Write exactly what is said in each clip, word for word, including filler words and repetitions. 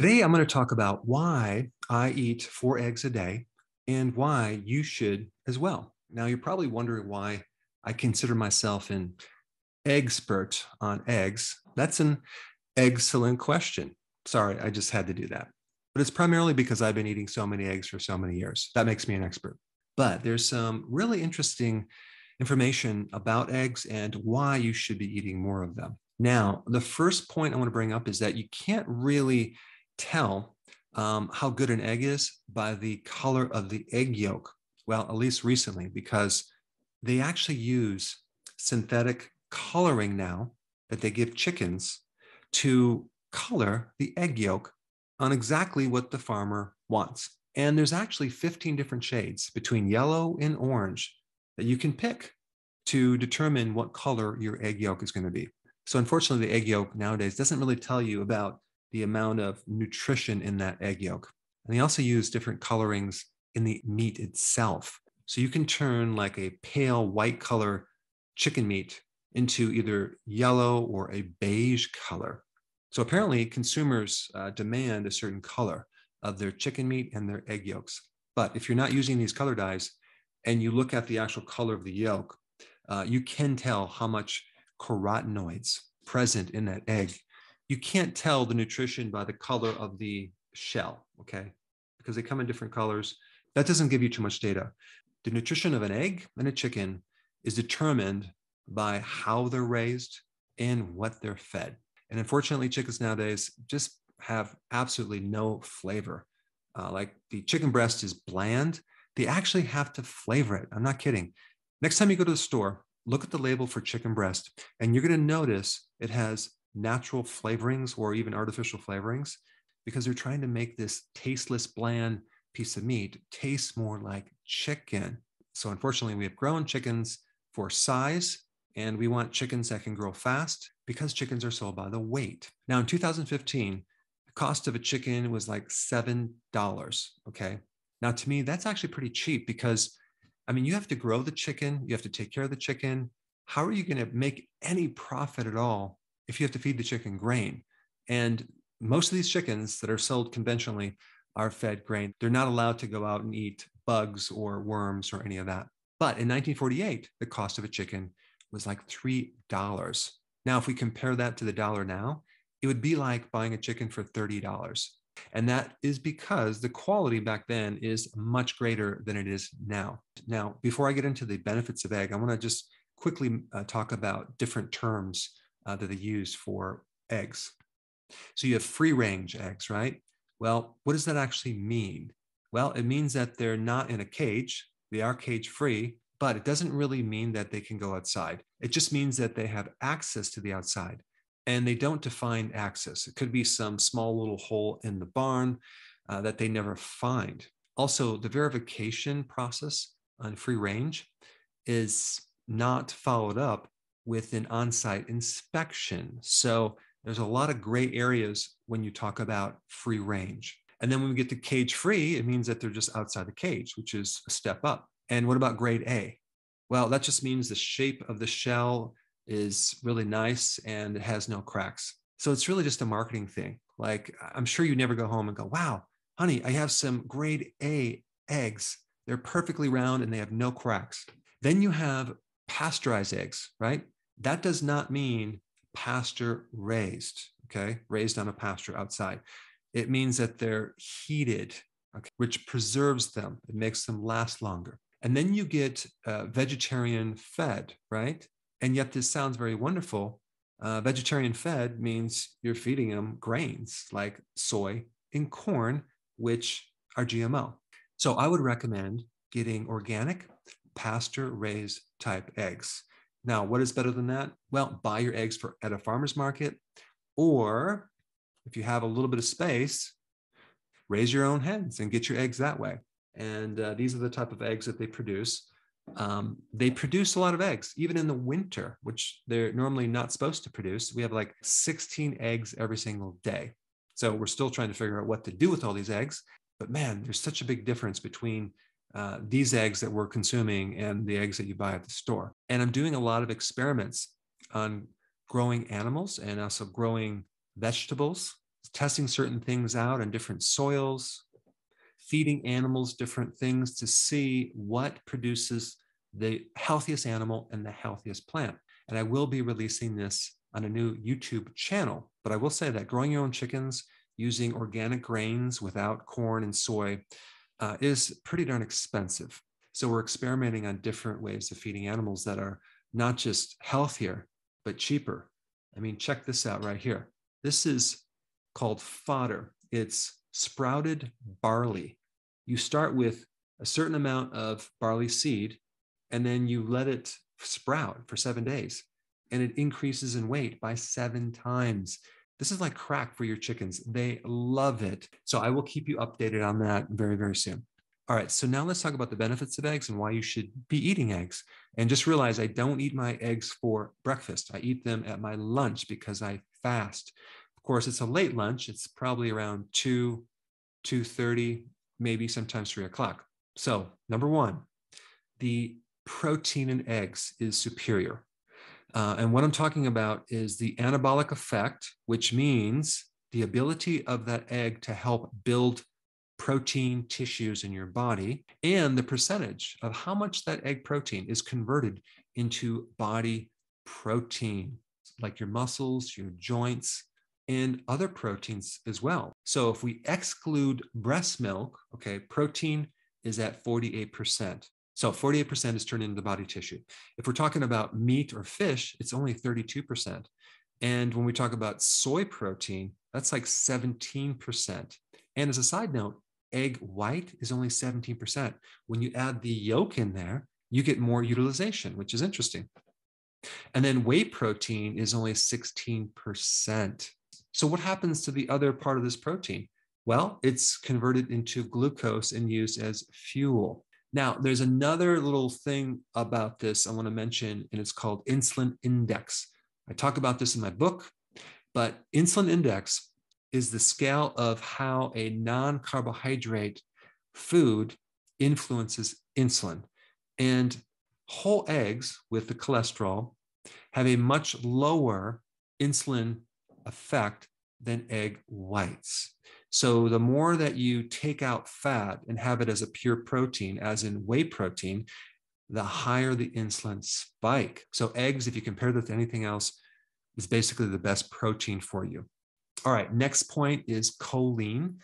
Today, I'm going to talk about why I eat four eggs a day and why you should as well. Now, you're probably wondering why I consider myself an eggspert on eggs. That's an excellent question. Sorry, I just had to do that. But it's primarily because I've been eating so many eggs for so many years. That makes me an expert. But there's some really interesting information about eggs and why you should be eating more of them. Now, the first point I want to bring up is that you can't really tell um, how good an egg is by the color of the egg yolk. Well, at least recently, because they actually use synthetic coloring now that they give chickens to color the egg yolk on exactly what the farmer wants. And there's actually fifteen different shades between yellow and orange that you can pick to determine what color your egg yolk is going to be. So unfortunately, the egg yolk nowadays doesn't really tell you about the amount of nutrition in that egg yolk. And they also use different colorings in the meat itself. So you can turn like a pale white color chicken meat into either yellow or a beige color. So apparently consumers uh, demand a certain color of their chicken meat and their egg yolks. But if you're not using these color dyes and you look at the actual color of the yolk, uh, you can tell how much carotenoids present in that egg. You can't tell the nutrition by the color of the shell, okay? Because they come in different colors. That doesn't give you too much data. The nutrition of an egg and a chicken is determined by how they're raised and what they're fed. And unfortunately, chickens nowadays just have absolutely no flavor. Uh, like the chicken breast is bland. They actually have to flavor it. I'm not kidding. Next time you go to the store, look at the label for chicken breast, and you're going to notice it has natural flavorings or even artificial flavorings because they're trying to make this tasteless, bland piece of meat taste more like chicken. So unfortunately, we have grown chickens for size, and we want chickens that can grow fast because chickens are sold by the weight. Now, in two thousand fifteen, the cost of a chicken was like seven dollars, okay? Now, to me, that's actually pretty cheap because, I mean, you have to grow the chicken. You have to take care of the chicken. How are you going to make any profit at all if you have to feed the chicken grain? And most of these chickens that are sold conventionally are fed grain. They're not allowed to go out and eat bugs or worms or any of that. But in nineteen forty-eight, the cost of a chicken was like three dollars. Now, if we compare that to the dollar now, it would be like buying a chicken for thirty dollars. And that is because the quality back then is much greater than it is now. Now, before I get into the benefits of egg, I want to just quickly uh, talk about different terms uh, that they use for eggs. So you have free-range eggs, right? Well, what does that actually mean? Well, it means that they're not in a cage. They are cage-free. But it doesn't really mean that they can go outside. It just means that they have access to the outside, and they don't define access. It could be some small little hole in the barn uh, that they never find. Also, the verification process on free range is not followed up with an on-site inspection. So there's a lot of gray areas when you talk about free range. And then when we get to cage-free, it means that they're just outside the cage, which is a step up. And what about grade A? Well, that just means the shape of the shell is really nice and it has no cracks. So it's really just a marketing thing. Like, I'm sure you never go home and go, wow, honey, I have some grade A eggs. They're perfectly round and they have no cracks. Then you have pasteurized eggs, right? That does not mean pasture raised, okay? Raised on a pasture outside. It means that they're heated, okay, which preserves them. It makes them last longer. And then you get uh, vegetarian fed, right? And yet this sounds very wonderful. Uh, vegetarian fed means you're feeding them grains like soy and corn, which are G M O. So I would recommend getting organic, pasture-raised type eggs. Now, what is better than that? Well, buy your eggs for, at a farmer's market, or if you have a little bit of space, raise your own hens and get your eggs that way. And uh, these are the type of eggs that they produce. Um, they produce a lot of eggs, even in the winter, which they're normally not supposed to produce. We have like sixteen eggs every single day. So we're still trying to figure out what to do with all these eggs. But man, there's such a big difference between uh, these eggs that we're consuming and the eggs that you buy at the store. And I'm doing a lot of experiments on growing animals and also growing vegetables. testing certain things out in different soils, feeding animals different things to see what produces the healthiest animal and the healthiest plant. And I will be releasing this on a new YouTube channel, but I will say that growing your own chickens using organic grains without corn and soy uh, is pretty darn expensive. So we're experimenting on different ways of feeding animals that are not just healthier, but cheaper. I mean, check this out right here. This is called fodder. It's sprouted barley. You start with a certain amount of barley seed, and then you let it sprout for seven days, and it increases in weight by seven times. This is like crack for your chickens. They love it. So I will keep you updated on that very, very soon. All right, so now let's talk about the benefits of eggs and why you should be eating eggs. And just realize I don't eat my eggs for breakfast. I eat them at my lunch because I fast. Of course, it's a late lunch. It's probably around two, two thirty, maybe sometimes three o'clock. So number one, the protein in eggs is superior. Uh, and what I'm talking about is the anabolic effect, which means the ability of that egg to help build protein tissues in your body, and the percentage of how much that egg protein is converted into body protein, like your muscles, your joints, and other proteins as well. So if we exclude breast milk, okay, protein is at forty-eight percent. So forty-eight percent is turned into body tissue. If we're talking about meat or fish, it's only thirty-two percent. And when we talk about soy protein, that's like seventeen percent. And as a side note, egg white is only seventeen percent. When you add the yolk in there, you get more utilization, which is interesting. And then whey protein is only sixteen percent. So what happens to the other part of this protein? Well, it's converted into glucose and used as fuel. Now, there's another little thing about this I want to mention, and it's called insulin index. I talk about this in my book, but insulin index is the scale of how a non-carbohydrate food influences insulin. And whole eggs with the cholesterol have a much lower insulin effect than egg whites. So the more that you take out fat and have it as a pure protein, as in whey protein, the higher the insulin spike. So eggs, if you compare that to anything else, is basically the best protein for you. All right, next point is choline.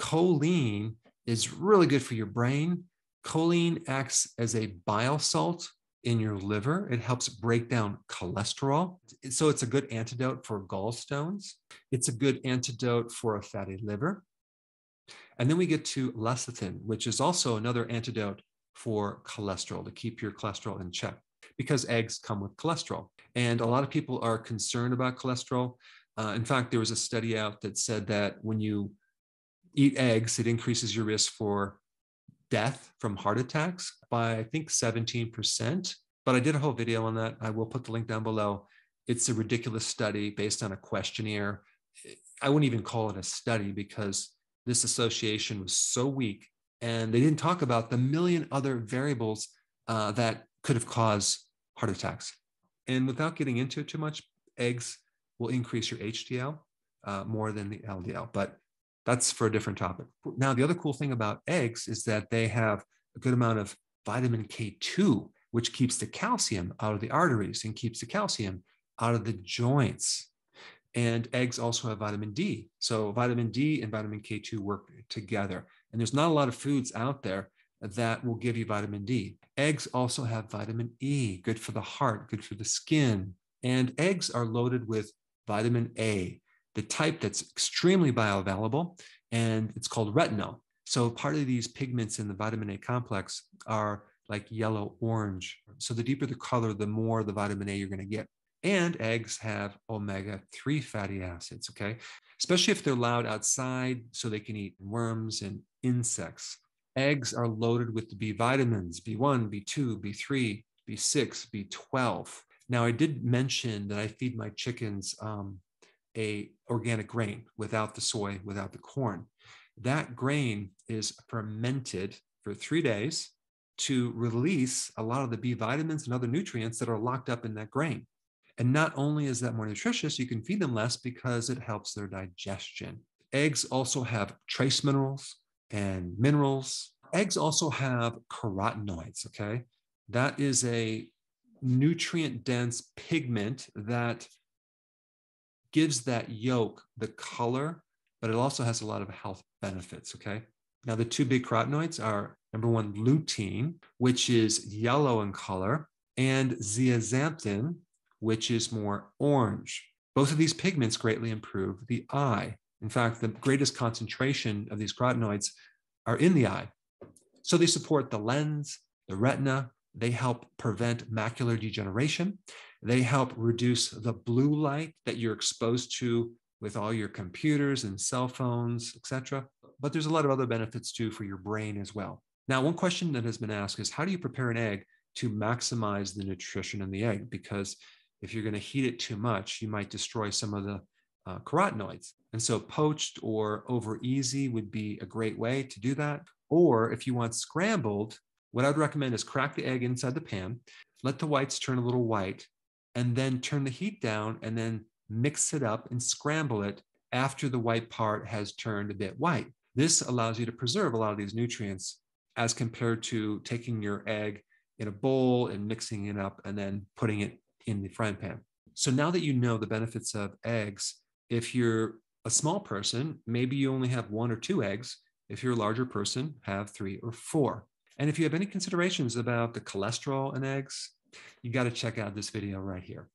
Choline is really good for your brain. Choline acts as a bile salt in your liver. It helps break down cholesterol. So it's a good antidote for gallstones. It's a good antidote for a fatty liver. And then we get to lecithin, which is also another antidote for cholesterol, to keep your cholesterol in check, because eggs come with cholesterol. And a lot of people are concerned about cholesterol. Uh, in fact, there was a study out that said that when you eat eggs, it increases your risk for death from heart attacks by, I think, seventeen percent. But I did a whole video on that. I will put the link down below. It's a ridiculous study based on a questionnaire. I wouldn't even call it a study because this association was so weak, and they didn't talk about the million other variables uh, that could have caused heart attacks. And without getting into it too much, eggs will increase your H D L uh, more than the L D L, but that's for a different topic. Now, the other cool thing about eggs is that they have a good amount of vitamin K two, which keeps the calcium out of the arteries and keeps the calcium out of the joints. And eggs also have vitamin D. So vitamin D and vitamin K two work together. And there's not a lot of foods out there that will give you vitamin D. Eggs also have vitamin E, good for the heart, good for the skin. And eggs are loaded with vitamin A, the type that's extremely bioavailable, and it's called retinol. So part of these pigments in the vitamin A complex are like yellow, orange. So the deeper the color, the more the vitamin A you're going to get. And eggs have omega three fatty acids, okay? Especially if they're allowed outside, so they can eat worms and insects. Eggs are loaded with the B vitamins, B one, B two, B three, B six, B twelve. Now, I did mention that I feed my chickens um, a organic grain without the soy, without the corn. That grain is fermented for three days to release a lot of the B vitamins and other nutrients that are locked up in that grain. And not only is that more nutritious, you can feed them less because it helps their digestion. Eggs also have trace minerals and minerals. Eggs also have carotenoids, okay? That is a nutrient-dense pigment that gives that yolk the color, but it also has a lot of health benefits, okay? Now, the two big carotenoids are, number one, lutein, which is yellow in color, and zeaxanthin, which is more orange. Both of these pigments greatly improve the eye. In fact, the greatest concentration of these carotenoids are in the eye. So they support the lens, the retina. They help prevent macular degeneration. They help reduce the blue light that you're exposed to with all your computers and cell phones, et cetera. But there's a lot of other benefits too for your brain as well. Now, one question that has been asked is, how do you prepare an egg to maximize the nutrition in the egg? Because if you're going to heat it too much, you might destroy some of the uh, carotenoids. And so poached or over easy would be a great way to do that. Or if you want scrambled, what I'd recommend is crack the egg inside the pan, let the whites turn a little white, and then turn the heat down and then mix it up and scramble it after the white part has turned a bit white. This allows you to preserve a lot of these nutrients as compared to taking your egg in a bowl and mixing it up and then putting it in the frying pan. So now that you know the benefits of eggs, if you're a small person, maybe you only have one or two eggs. If you're a larger person, have three or four. And if you have any considerations about the cholesterol in eggs, you got to check out this video right here.